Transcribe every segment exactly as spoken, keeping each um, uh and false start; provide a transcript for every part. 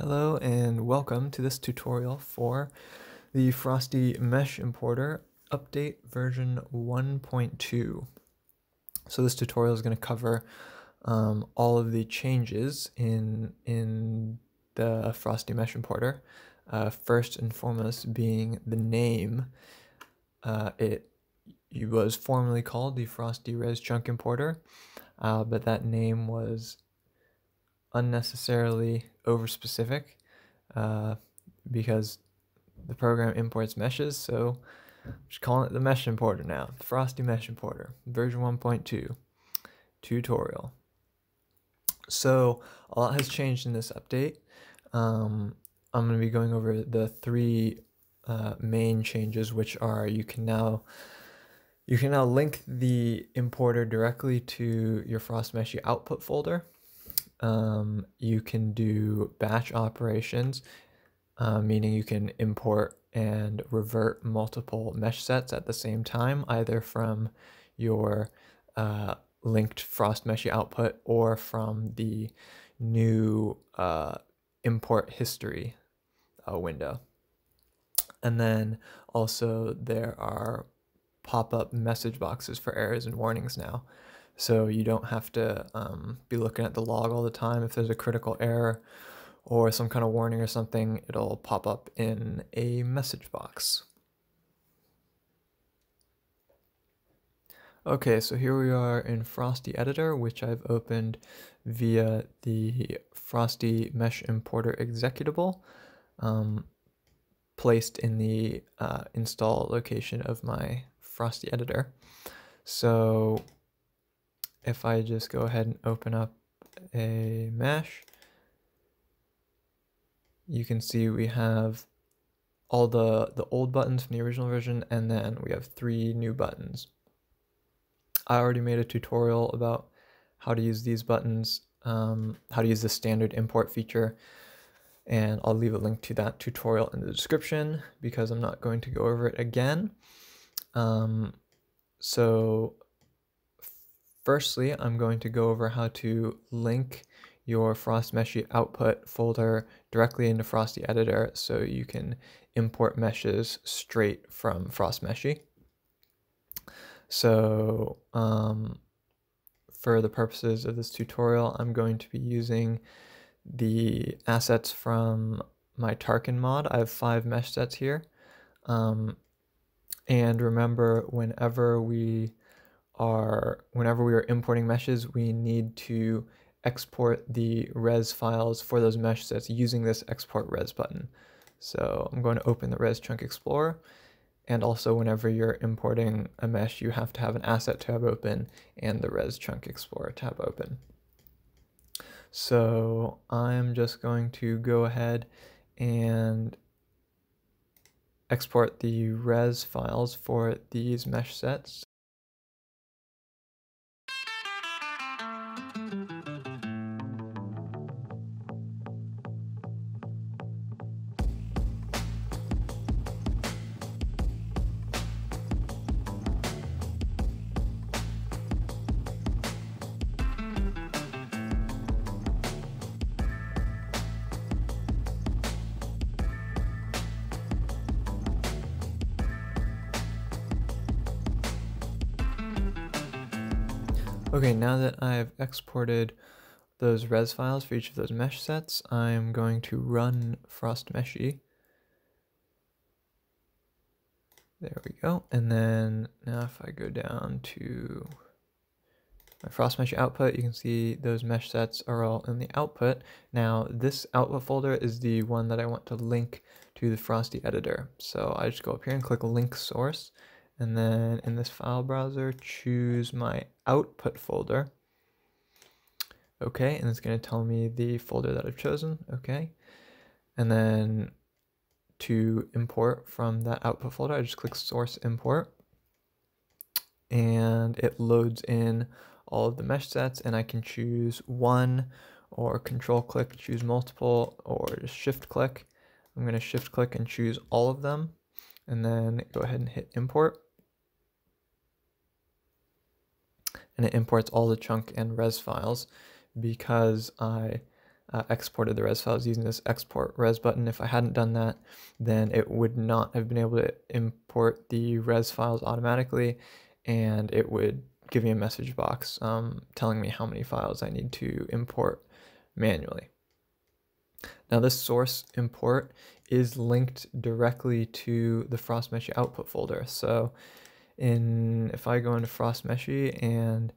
Hello and welcome to this tutorial for the Frosty Mesh Importer update version one point two. So this tutorial is going to cover um, all of the changes in, in the Frosty Mesh Importer. Uh, first and foremost being the name. Uh, it, it was formerly called the Frosty Res Chunk Importer, uh, but that name was unnecessarily over specific uh, because the program imports meshes, so I'm just calling it the Mesh Importer now. Frosty Mesh Importer version one point two tutorial. So a lot has changed in this update. um, I'm going to be going over the three uh, main changes, which are you can now you can now link the importer directly to your FrostMeshy output folder. Um, you can do batch operations, uh, meaning you can import and revert multiple mesh sets at the same time, either from your uh, linked FrostMeshy output or from the new uh, import history uh, window. And then also there are pop-up message boxes for errors and warnings now. So you don't have to um, be looking at the log all the time. If there's a critical error or some kind of warning or something, it'll pop up in a message box. Okay, so here we are in Frosty Editor, which I've opened via the Frosty Mesh Importer executable, um, placed in the uh, install location of my Frosty Editor. So if I just go ahead and open up a mesh, you can see we have all the, the old buttons from the original version, and then we have three new buttons. I already made a tutorial about how to use these buttons, um, how to use the standard import feature, and I'll leave a link to that tutorial in the description because I'm not going to go over it again. Um, so firstly, I'm going to go over how to link your FrostMeshy output folder directly into Frosty Editor so you can import meshes straight from FrostMeshy. So um, for the purposes of this tutorial, I'm going to be using the assets from my Tarkin mod. I have five mesh sets here. Um, and remember, whenever we Are, whenever we are importing meshes, we need to export the res files for those mesh sets using this export res button. So I'm going to open the Res Chunk Explorer, and also whenever you're importing a mesh, you have to have an asset tab open and the Res Chunk Explorer tab open. So I'm just going to go ahead and export the res files for these mesh sets. Okay, now that I've exported those res files for each of those mesh sets, I'm going to run FrostMeshy. There we go. And then now if I go down to my FrostMeshy output, you can see those mesh sets are all in the output. Now this output folder is the one that I want to link to the Frosty Editor. So I just go up here and click Link Source. And then in this file browser, choose my output folder. Okay, and it's going to tell me the folder that I've chosen. Okay, and then to import from that output folder, I just click Source Import. And it loads in all of the mesh sets, and I can choose one or Control click, choose multiple, or just Shift click. I'm going to Shift click and choose all of them, and then go ahead and hit Import. And it imports all the chunk and res files because I uh, exported the res files using this export res button. If I hadn't done that, then it would not have been able to import the res files automatically, and it would give me a message box um, telling me how many files I need to import manually. Now this source import is linked directly to the FrostMeshy output folder. So in if I go into FrostMeshy and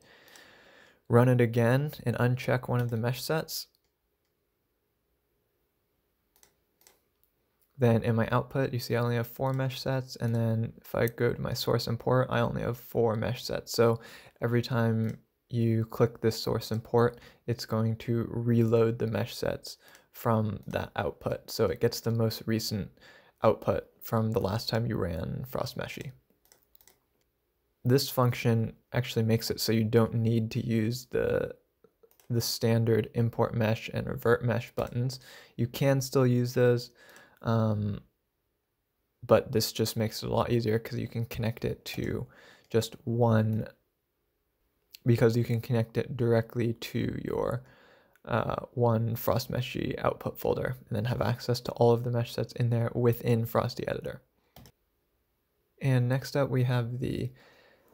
run it again and uncheck one of the mesh sets, then in my output, you see I only have four mesh sets, and then if I go to my source import, I only have four mesh sets. So every time you click this source import, it's going to reload the mesh sets from that output. So it gets the most recent output from the last time you ran FrostMeshy. This function actually makes it so you don't need to use the the standard import mesh and revert mesh buttons. You can still use those, um, but this just makes it a lot easier because you can connect it to just one, because you can connect it directly to your uh, one FrostMeshy output folder and then have access to all of the mesh sets in there within Frosty Editor. And next up we have the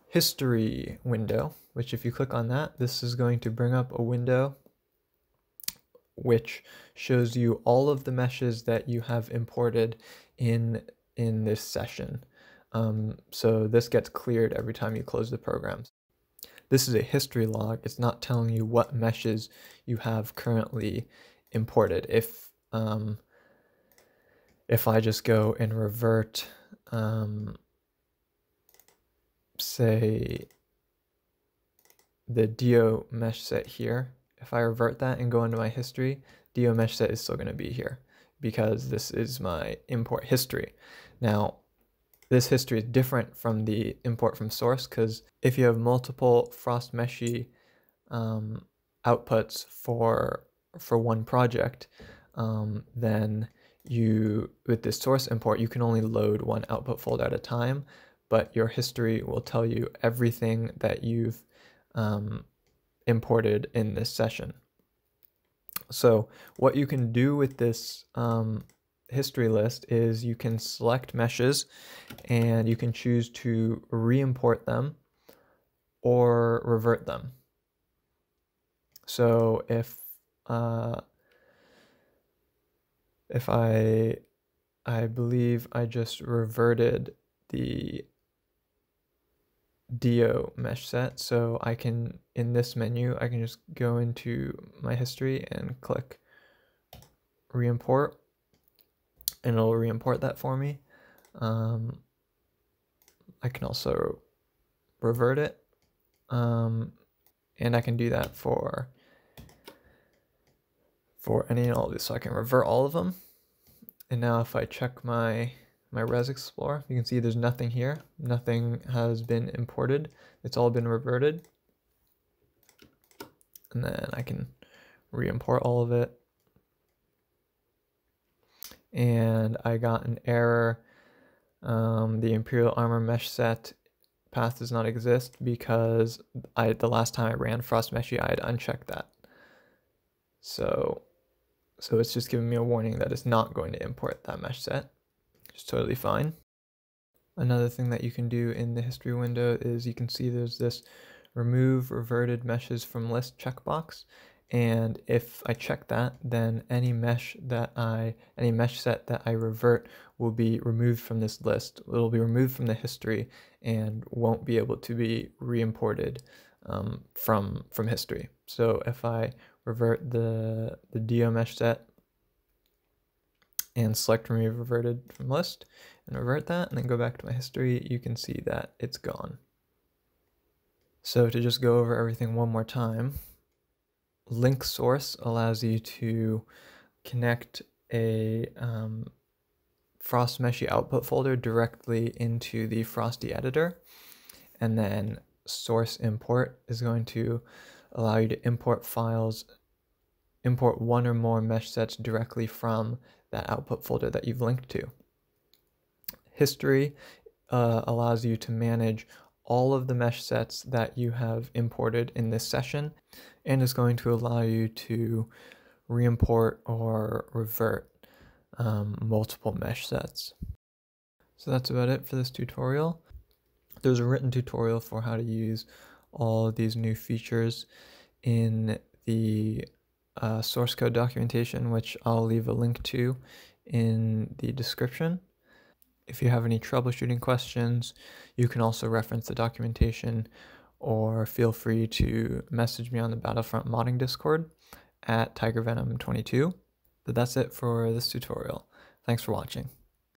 history window, which if you click on that, this is going to bring up a window which shows you all of the meshes that you have imported in in this session. Um, so this gets cleared every time you close the program. This is a history log. It's not telling you what meshes you have currently imported. If um, if I just go and revert um, say the Dio mesh set here, if I revert that and go into my history, Dio mesh set is still going to be here because this is my import history. Now this history is different from the import from source, because if you have multiple FrostMeshy um, outputs for for one project, um, then you with this source import you can only load one output folder at a time, but your history will tell you everything that you've um, imported in this session. So what you can do with this um, history list is you can select meshes and you can choose to re-import them or revert them. So if, uh, if I, I believe I just reverted the Dio mesh set, so I can, in this menu, I can just go into my history and click re-import, and it'll re-import that for me. Um, I can also revert it, um, and I can do that for, for any and all of these, so I can revert all of them. And now if I check my my Res Explorer, you can see there's nothing here. Nothing has been imported. It's all been reverted. And then I can re-import all of it. And I got an error. Um, the Imperial Armor mesh set path does not exist because I the last time I ran FrostMeshy, I had unchecked that. So, so it's just giving me a warning that it's not going to import that mesh set. It's totally fine. Another thing that you can do in the history window is you can see there's this remove reverted meshes from list checkbox, and if I check that, then any mesh that I any mesh set that I revert will be removed from this list. It'll be removed from the history and won't be able to be re-imported um, from from history. So if I revert the the Dio mesh set and select remove reverted from list and revert that and then go back to my history, you can see that it's gone. So to just go over everything one more time, link source allows you to connect a um, FrostMeshy output folder directly into the Frosty Editor, and then source import is going to allow you to import files, import one or more mesh sets directly from that output folder that you've linked to. History uh, allows you to manage all of the mesh sets that you have imported in this session, and is going to allow you to re-import or revert um, multiple mesh sets. So that's about it for this tutorial. There's a written tutorial for how to use all of these new features in the uh, source code documentation, which I'll leave a link to in the description. If you have any troubleshooting questions, you can also reference the documentation or feel free to message me on the Battlefront Modding Discord at Tiger Venom twenty-two. But that's it for this tutorial. Thanks for watching.